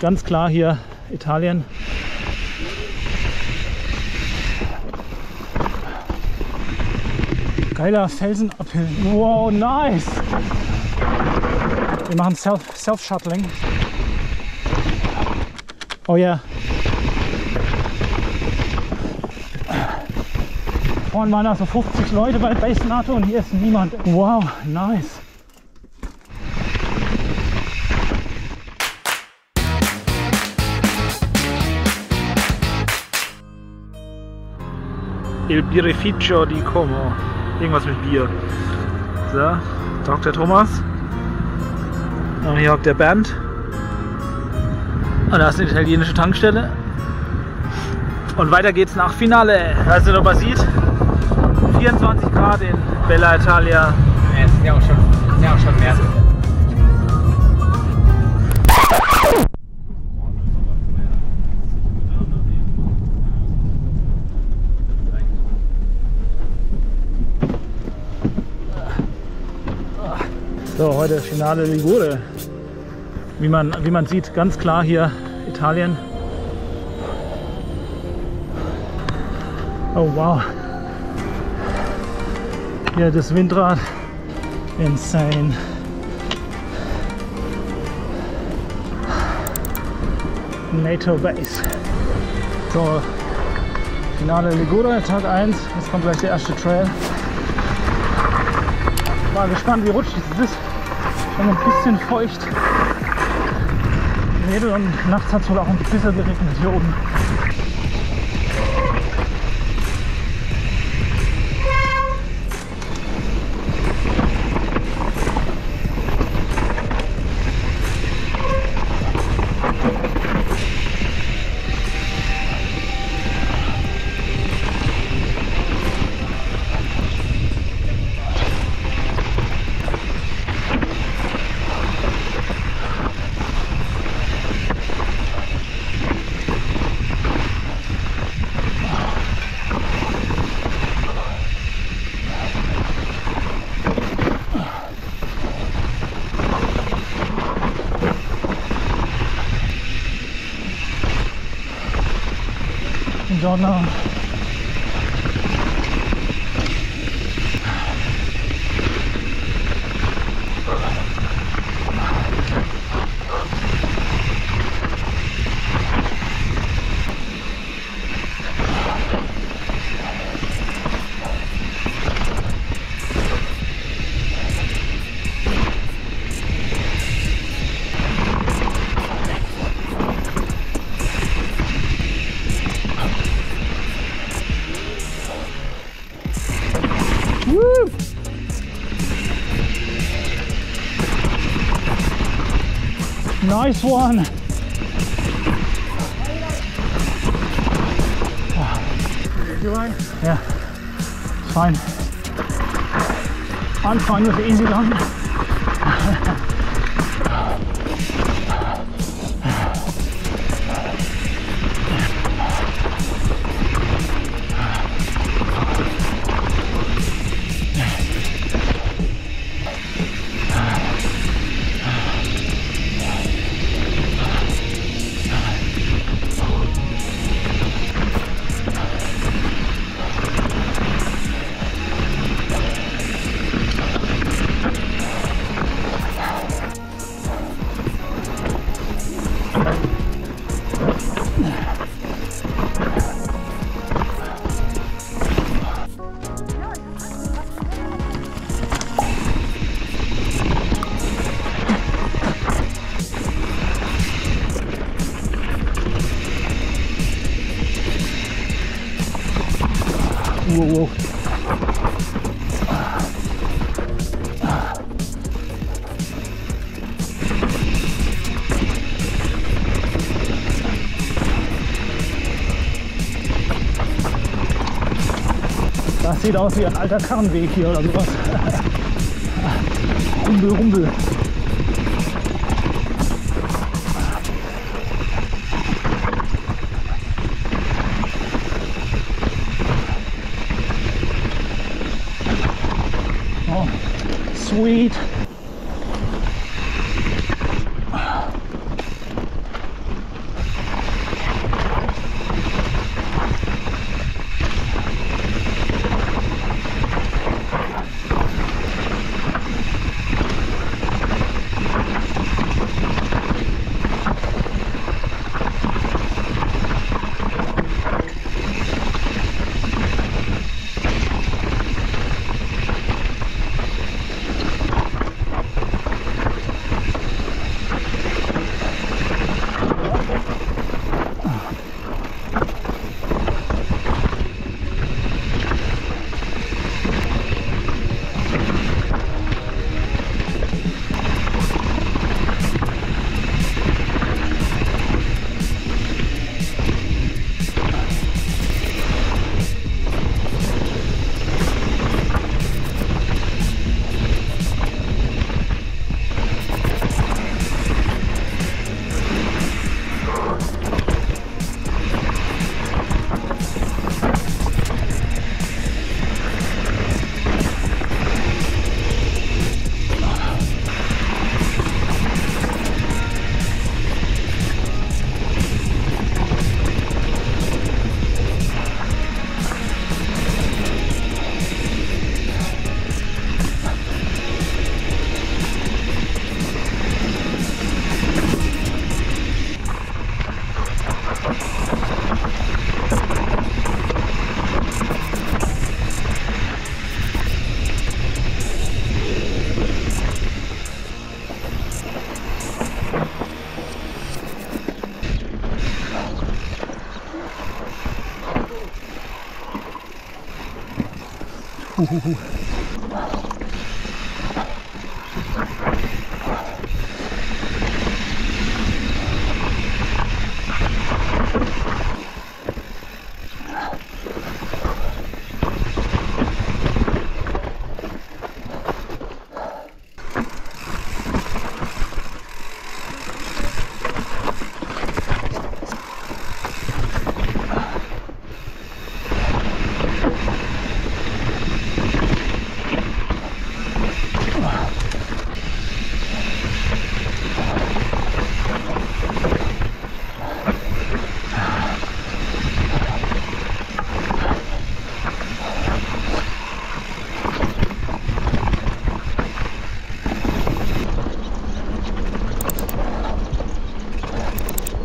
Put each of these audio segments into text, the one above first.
Ganz klar hier Italien. Geiler Felsenabhill. Wow, nice! Wir machen Self-Shuttling. Oh yeah. Vorhin waren da so 50 Leute bei Base NATO und hier ist niemand. Wow, nice. Il Birificio di Como. Irgendwas mit Bier. So, Dr. Thomas. Und hier habt ihr Bernd. Und da ist eine italienische Tankstelle. Und weiter geht's nach Finale. Weißt du, was man sieht? 24 Grad in Bella Italia. Ja, ist ja auch schon mehr. So, heute Finale Ligure. Wie man sieht, ganz klar hier Italien. Oh wow. Hier das Windrad. Insane. NATO Base. So, Finale Ligure, Tag 1. Jetzt kommt gleich der erste Trail. War gespannt, wie rutschig es ist. Schon ein bisschen feucht. Nebel und nachts hat es wohl auch ein bisschen geregnet hier oben. Buongiorno. Nice one! You right? Yeah, it's fine. I'm fine with the easy one. Whoa, whoa. Das sieht aus wie ein alter Karrenweg hier oder sowas. Rumbel, rumbel. Oh, sweet.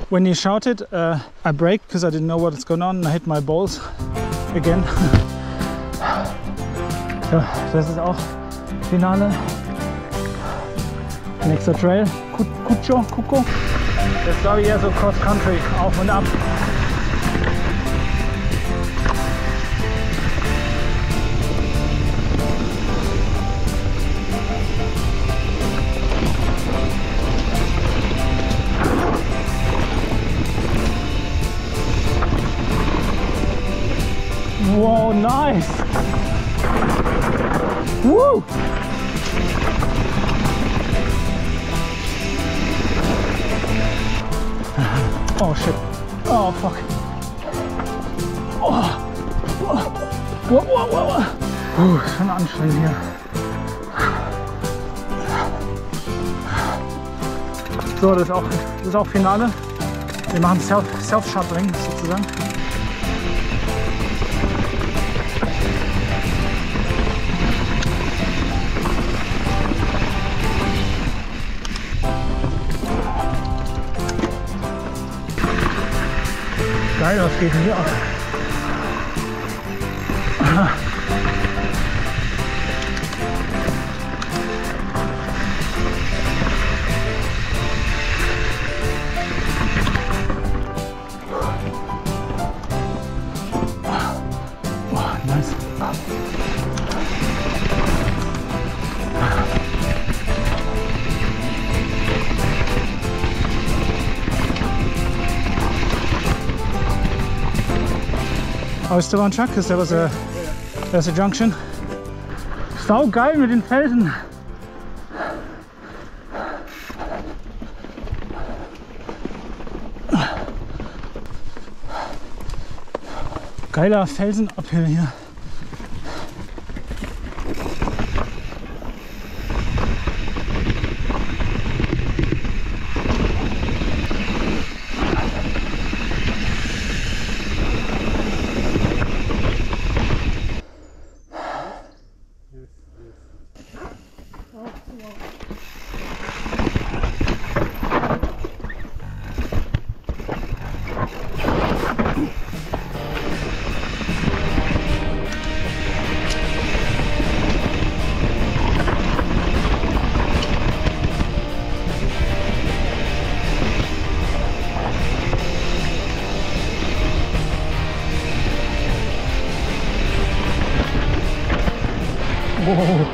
When he shouted, I braked because I didn't know what was going on and I hit my balls again. So, das ist auch Finale. Nächster Trail. Cucho, Cuco. Das glaube ich eher so cross country, auf und ab. Whoa, nice! Woo! Oh shit! Oh fuck! Oh! Whoa! Whoa! Whoa! Whoa! Schon anstrengend hier. So, das ist auch Finale. Wir machen Self-Shuttling sozusagen. Geil, was geht denn hier ab? Oh, nice. I was still on track because there was a junction. Sau geil mit den Felsen. Geiler Felsenabhill hier. Whoa.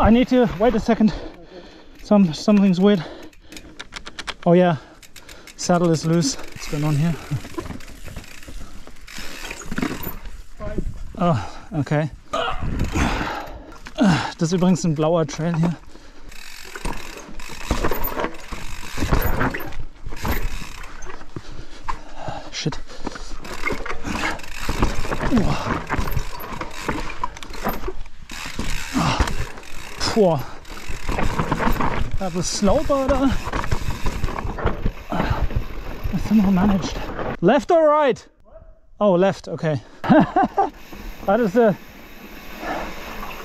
I need to wait a second. Something's weird. Oh yeah, saddle is loose. What's going on here? Oh, okay. Das ist übrigens ein blauer Trail hier. Shit. Boah. That was slow, but I somehow managed. Left or right? What? Oh, left, okay. That is a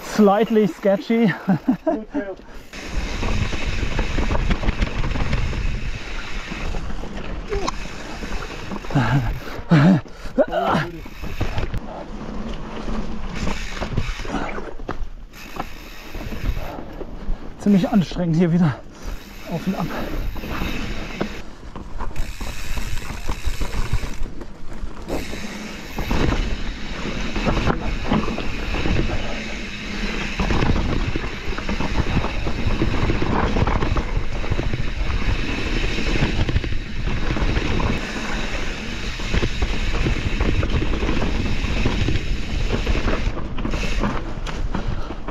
slightly sketchy. Ziemlich anstrengend hier wieder auf und ab.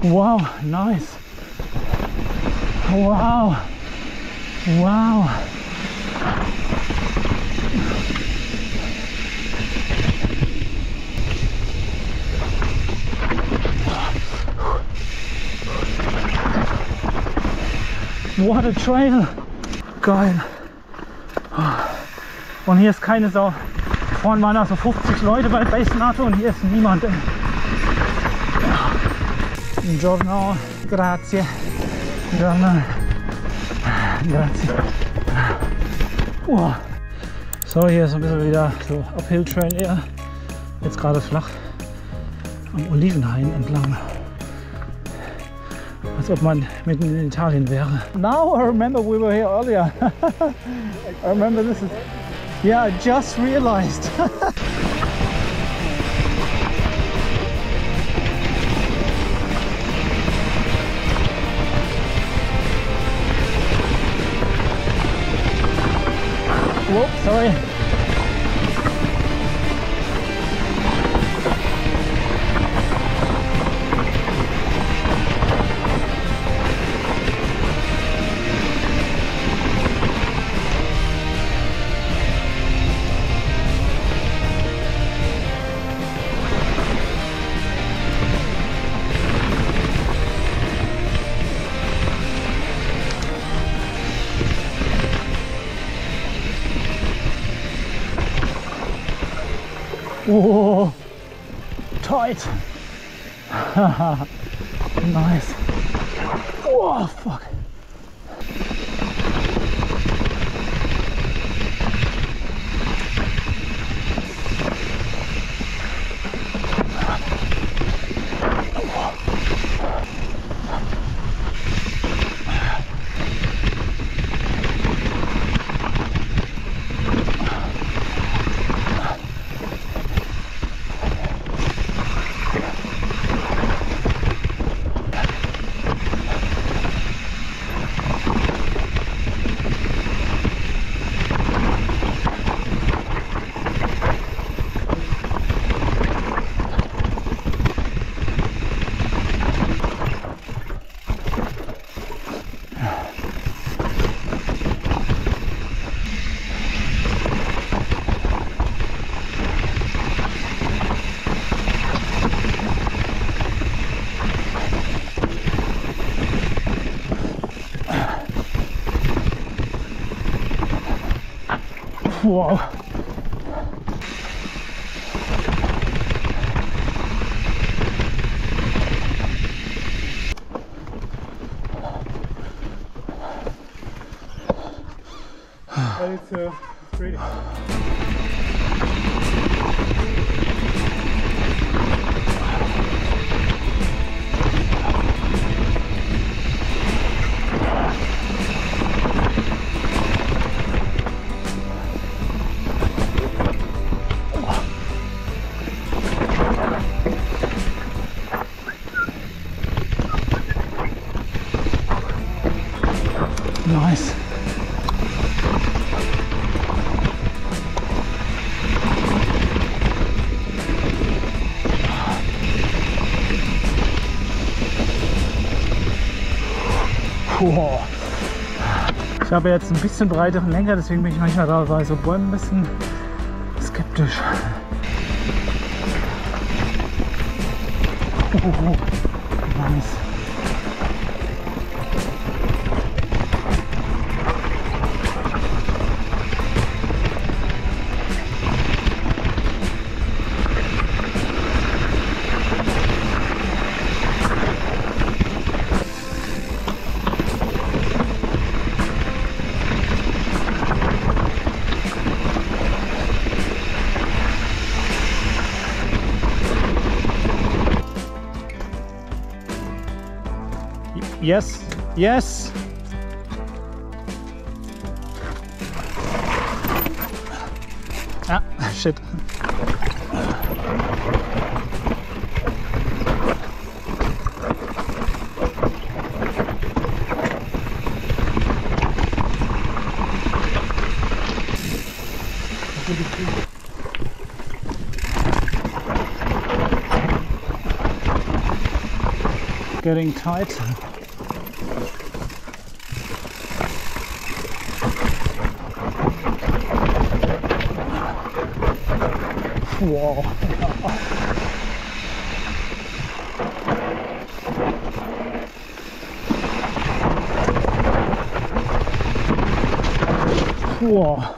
Wow, nice. Wow. Wow. What a trail. Geil. Und hier ist keine Sau. Vorhin waren da so 50 Leute bei Base NATO und hier ist niemand. Buongiorno, grazie. Buongiorno. Grazie. So, hier ist ein bisschen wieder so Uphill Trail eher. Jetzt gerade flach am Olivenhain entlang. Als ob man mitten in Italien wäre. Now I remember we were here earlier. I remember this is... Yeah, I just realized. Whoop, sorry. Oh, tight. Nice. Oh, fuck. Wow. It's pretty. Nice. Ich habe jetzt ein bisschen breiteren Lenker, deswegen bin ich manchmal da bei so Bäumen ein bisschen skeptisch. Nice. Yes, yes! Ah, shit. Getting tight. Wow. Wow.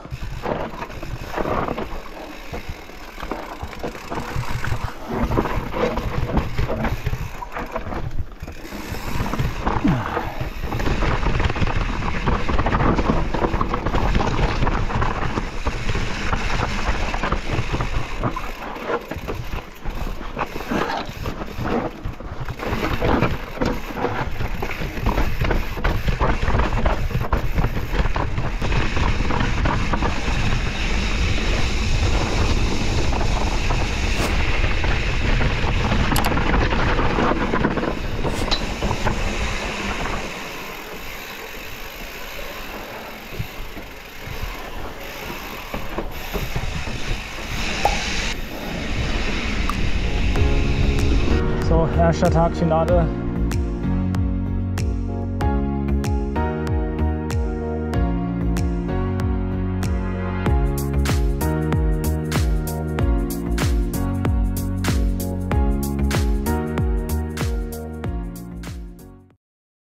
Erster Tag Finale.